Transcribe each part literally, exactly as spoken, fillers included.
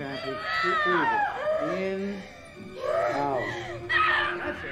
traffic. Keep breathing. In, out. That's it.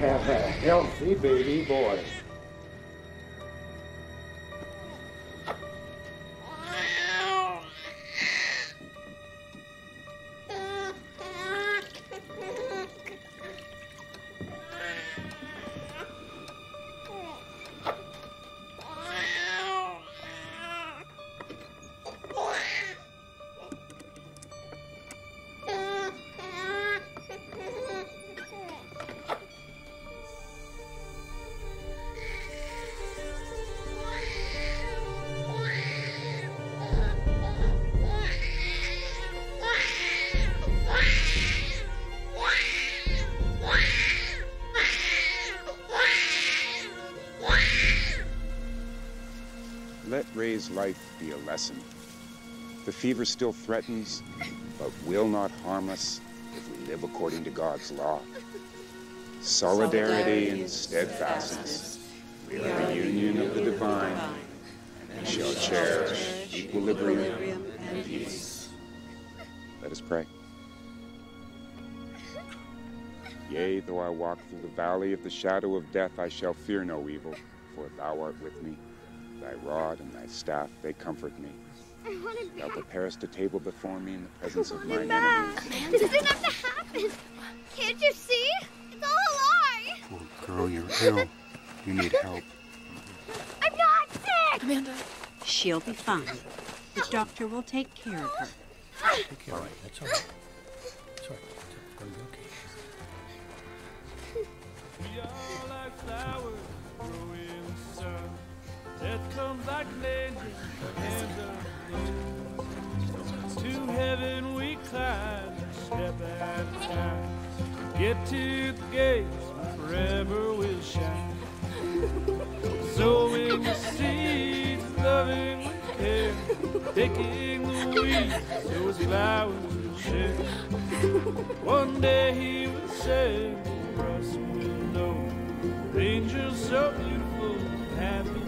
Have a healthy baby boy. Let Ray's life be a lesson. The fever still threatens, but will not harm us if we live according to God's law. Solidarity, Solidarity and steadfastness, we are the union of the divine, and shall cherish equilibrium, equilibrium and peace. Let us pray. Yea, though I walk through the valley of the shadow of death, I shall fear no evil, for thou art with me. Thy rod and thy staff, they comfort me. Thou preparest a table before me in the presence of mine enemies. Amanda, this didn't have to happen. Can't you see? It's all a lie. Poor girl, you're ill. You need help. I'm not sick! Amanda. She'll be fine. The doctor will take care of her. Okay, all right. That's all right. That's all right. It's going to be okay. We are like flowers growing in the sun. That comes like legends and to heaven we climb, step at a time. Get to the gates, forever will shine. Sowing the seeds, loving with care, taking the weeds, those flowers will share. One day he will say, for us will know, angels so beautiful and happy.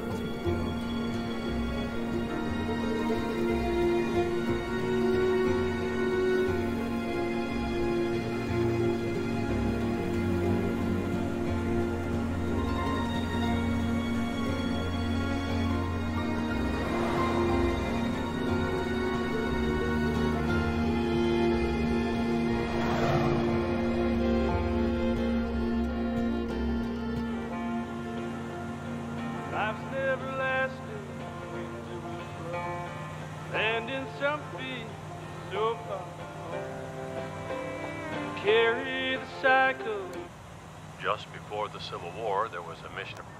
Life's everlasting, wings of the throne, landing some feet so far home. Carry the cycle. Just before the Civil War, there was a mission of